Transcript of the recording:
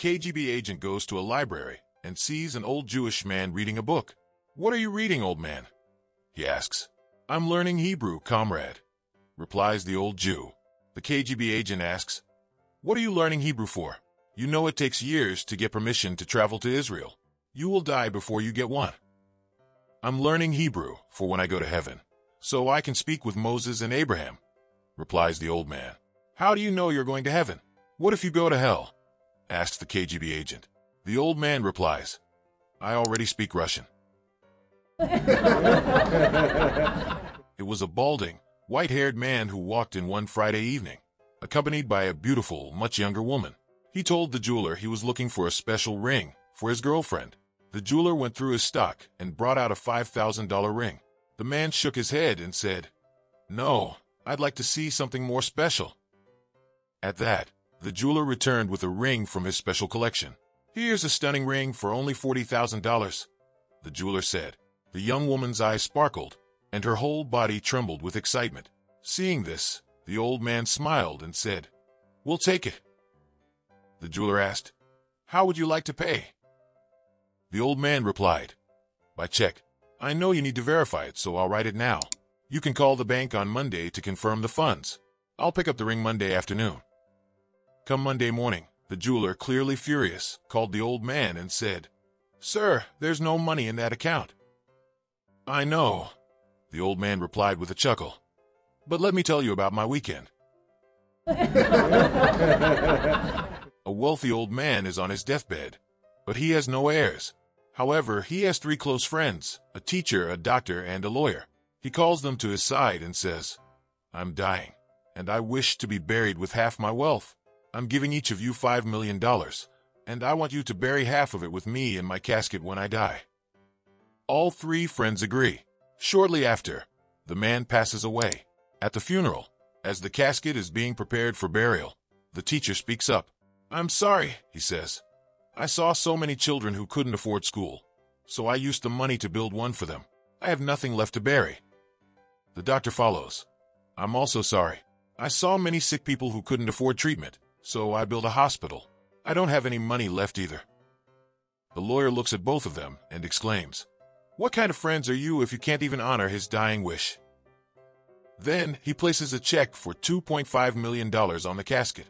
KGB agent goes to a library and sees an old Jewish man reading a book. "What are you reading, old man?" he asks. "I'm learning Hebrew, comrade," replies the old Jew. The KGB agent asks, "What are you learning Hebrew for? You know it takes years to get permission to travel to Israel. You will die before you get one." "I'm learning Hebrew for when I go to heaven, so I can speak with Moses and Abraham," replies the old man. "How do you know you're going to heaven? What if you go to hell?" asks the KGB agent. The old man replies, "I already speak Russian." It was a balding, white-haired man who walked in one Friday evening, accompanied by a beautiful, much younger woman. He told the jeweler he was looking for a special ring for his girlfriend. The jeweler went through his stock and brought out a $5,000 ring. The man shook his head and said, "No, I'd like to see something more special." At that, the jeweler returned with a ring from his special collection. "Here's a stunning ring for only $40,000, the jeweler said. The young woman's eyes sparkled, and her whole body trembled with excitement. Seeing this, the old man smiled and said, "We'll take it." The jeweler asked, "How would you like to pay?" The old man replied, "By check. I know you need to verify it, so I'll write it now. You can call the bank on Monday to confirm the funds. I'll pick up the ring Monday afternoon." Come Monday morning, the jeweler, clearly furious, called the old man and said, "Sir, there's no money in that account." "I know," the old man replied with a chuckle, "but let me tell you about my weekend." A wealthy old man is on his deathbed, but he has no heirs. However, he has three close friends, a teacher, a doctor, and a lawyer. He calls them to his side and says, "I'm dying, and I wish to be buried with half my wealth. I'm giving each of you $5 million, and I want you to bury half of it with me in my casket when I die." All three friends agree. Shortly after, the man passes away. At the funeral, as the casket is being prepared for burial, the teacher speaks up. "I'm sorry," he says. "I saw so many children who couldn't afford school, so I used the money to build one for them. I have nothing left to bury." The doctor follows. "I'm also sorry. I saw many sick people who couldn't afford treatment, so I built a hospital. I don't have any money left either." The lawyer looks at both of them and exclaims, "What kind of friends are you if you can't even honor his dying wish?" Then he places a check for $2.5 million on the casket.